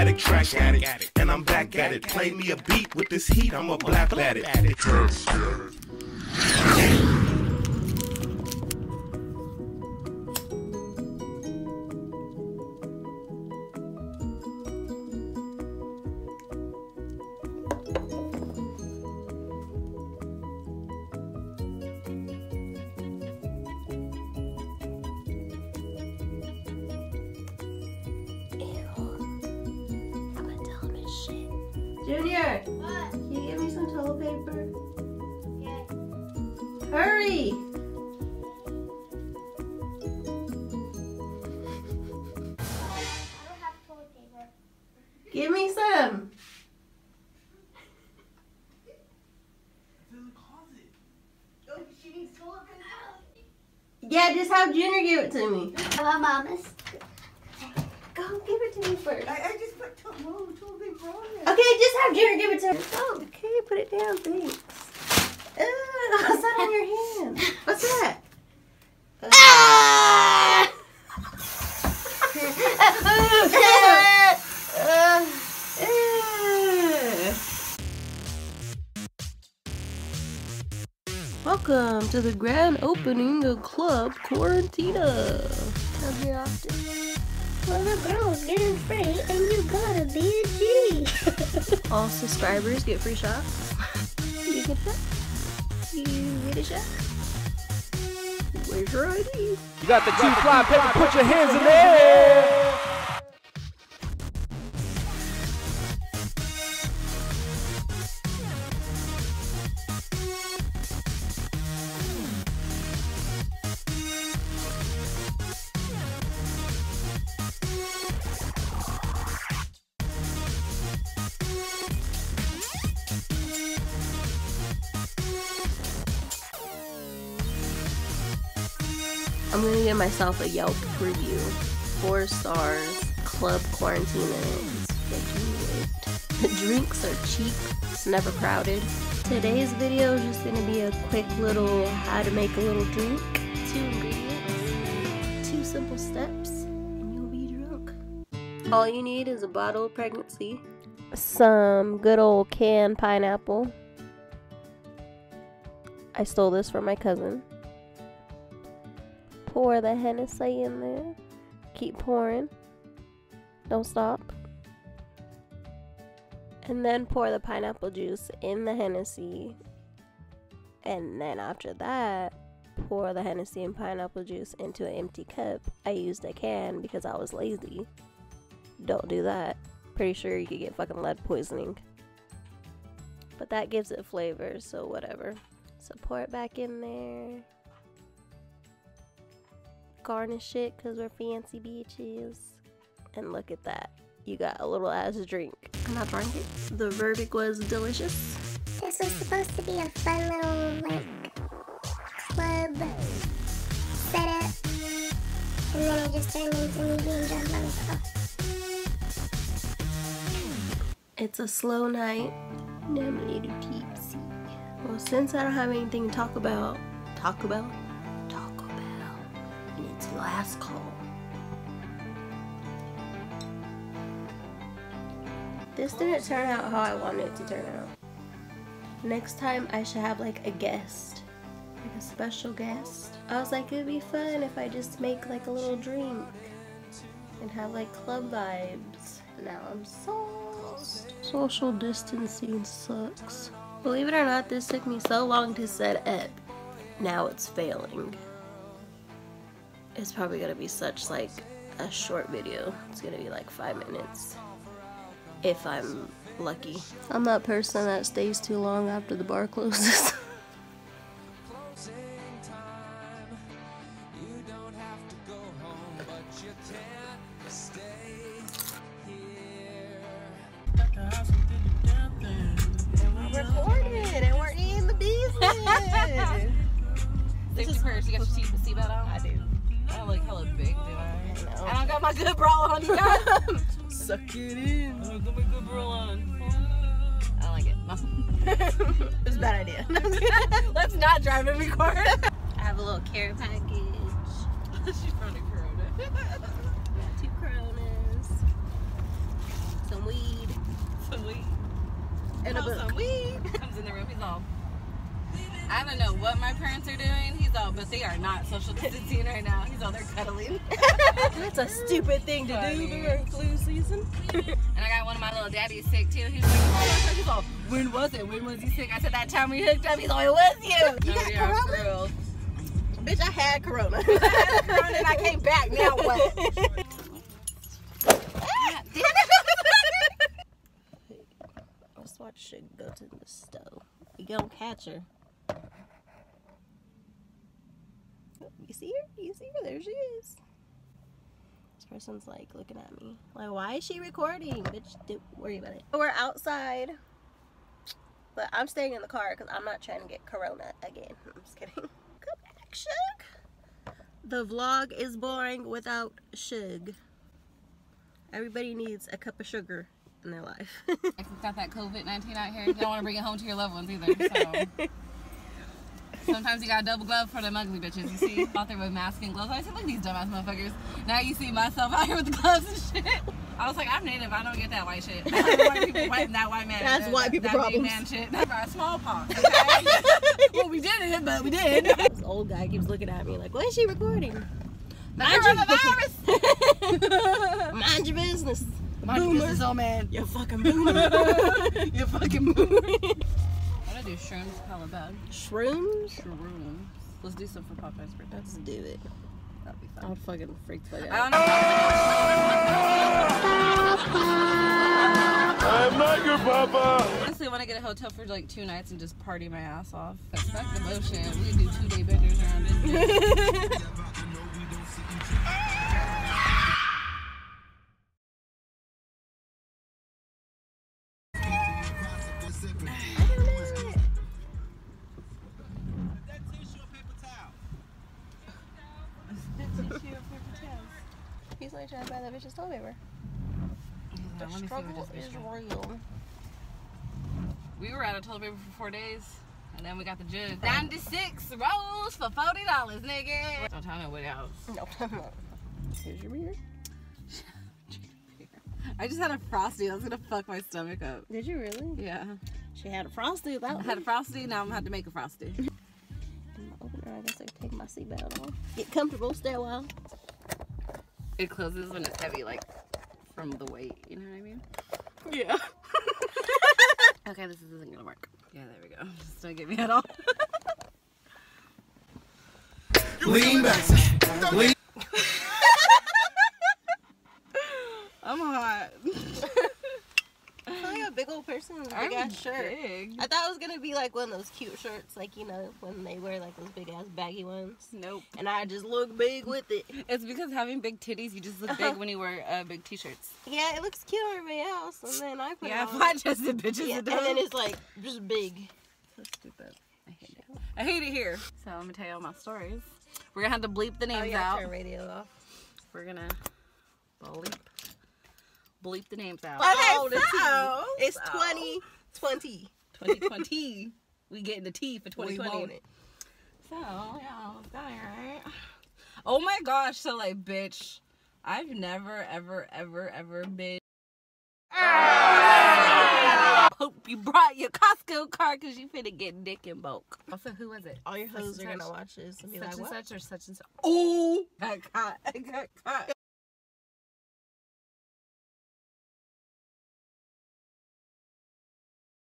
automatic trash addict, and I'm back at it. Play me a beat with this heat, I'ma blap at it. Junior, what? Can you give me some toilet paper? Yeah. Hurry! I don't have toilet paper. Give me some. It's in the closet. Oh, she needs toilet paper. Yeah, just have Junior give it to me. My mama's. Go give it to me first. I just put toilet paper on it. Okay, just have Junior give it to her. Oh, okay, put it down, thanks. What's that on your hand? What's that? Welcome to the grand opening of Club Quarantina. Come here often. Well, the girl's getting free, and you gotta be a G. All subscribers get free shots. You get that? You get a shot? Where's your ID? You got the two fly paper, put your hands in the air! I'm gonna give myself a Yelp review. 4 stars. Club Quarantina. The drinks are cheap. It's never crowded. Today's video is just gonna be a quick little how to make a little drink. 2 ingredients. 2 simple steps, and you'll be drunk. All you need is a bottle of pregnancy, some good old canned pineapple. I stole this from my cousin. Pour the Hennessy in there. Keep pouring. Don't stop. And then pour the pineapple juice in the Hennessy. And then after that, pour the Hennessy and pineapple juice into an empty cup. I used a can because I was lazy. Don't do that. Pretty sure you could get fucking lead poisoning. But that gives it flavor, so whatever. So pour it back in there. Garnish it because we're fancy bitches. And look at that. You got a little ass drink. And I drank it. The verdict was delicious. This was supposed to be a fun little, like, club setup. And then it just turned into me being drunk by myself. It's a slow night. Now I'm a little tipsy. Well, since I don't have anything to talk about? It's last call. This didn't turn out how I wanted it to turn out. Next time I should have like a guest, like a special guest. I was like, it'd be fun if I just make like a little drink and have like club vibes. Now I'm sauced. Social distancing sucks. Believe it or not, this took me so long to set up. Now it's failing. It's probably gonna be such like a short video. It's gonna be like 5 minutes if I'm lucky. I'm that person that stays too long after the bar closes. We're recording and we're in the business. Safety first. You got your seatbelt on? I do. I look hella big, do I? No. I don't got my good bra on, you guys. Suck it in. I got my good bra on. I like it. It's a bad idea. Let's not drive every corner. I have a little care package. She's from the Corona. Got 2 Coronas. So weed. In a book. Some weed. Comes in the room. He's all, I don't know what my parents are doing. He's all, but they are not social distancing right now. He's all, they're cuddling. That's a stupid thing to do during flu season. And I got one of my little daddies sick too. He's like, oh, he's all, when was it? When was he sick? I said, that time we hooked up. He's all, it was you. You got corona? Bitch, I had corona. I had corona and I came back. Now what? That's why I should go to the stove. You gonna catch her. Oh, you see her? You see her? There she is. This person's like looking at me. Like, why is she recording? Bitch, don't worry about it. We're outside. But I'm staying in the car because I'm not trying to get corona again. I'm just kidding. Come back, Shug. The vlog is boring without Shug. Everybody needs a cup of sugar in their life. It's not that COVID-19 out here. You don't want to bring it home to your loved ones either. So. Sometimes you got a double glove for them ugly bitches. You see out there with masks and gloves. I said, look at these dumbass motherfuckers. Now you see myself out here with the gloves and shit. I was like, I'm native. I don't get that white shit. I don't want people white, that white man. That's white people problems. That big man shit. That's our smallpox. Okay? Well, we didn't, but we did. This old guy keeps looking at me like, why is she recording? Coronavirus! Mind your business. Mind your business, old man. You're fucking boomer. You're fucking boomer. I'm gonna do shrooms to call it bad. Shrooms? Shrooms. Let's do some for Popeye's birthday. Let's do it. That'd be fun. I'll fucking freak the fuck out. I'm not your papa. Honestly, I want to get a hotel for like 2 nights and just party my ass off. Fuck the motion. We do 2-day benders around it. He's like trying to buy that bitch's toilet paper. Yeah, the struggle is real. We were out of toilet paper for 4 days, and then we got the jug. 96 rolls for $40, nigga. Don't tell me what else. No, I'm not. Here's your beer. I just had a frosty. That's gonna fuck my stomach up. Did you really? Yeah. She had a frosty. I had a frosty. Now I'm gonna have to make a frosty. I'm gonna open her. I guess I can take my seatbelt off. Get comfortable. Stay a while. It closes when it's heavy, like, from the weight, you know what I mean? Yeah. Okay, this isn't gonna work. Yeah, there we go. Just don't get me at all. Lean back. Lean. I'm hot. I feel like a big old person in a big ass shirt. I thought it was gonna be like one of those cute shirts, like, you know, when they wear like those big ass baggy ones. Nope. And I just look big with it. It's because having big titties, you just look big when you wear big t-shirts. Yeah, it looks cute on everybody else, and then I put it on. Yeah, flat chested bitches. Yeah, and then it's like just big. So stupid. I hate it. I hate it here. So I'm gonna tell you all my stories. We're gonna have to bleep the names out. Turn radio off. We're gonna bleep. Bleep the names out. Okay, oh, so, it's 2020. 2020. We getting the tea for 2020. We want it. So, yeah, it's going right. Oh my gosh, so like, bitch, I've never, ever, ever, ever been. Hope you brought your Costco card because you finna get dick in bulk. Also, who was it? All your hoes are gonna watch this and be like, what? Such and such or such and such. Oh, I got caught.